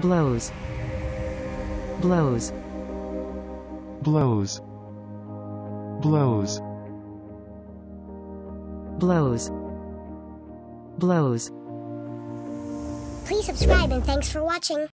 Blows. Blows. Blows. Blows. Blows. Blows. Please subscribe and thanks for watching.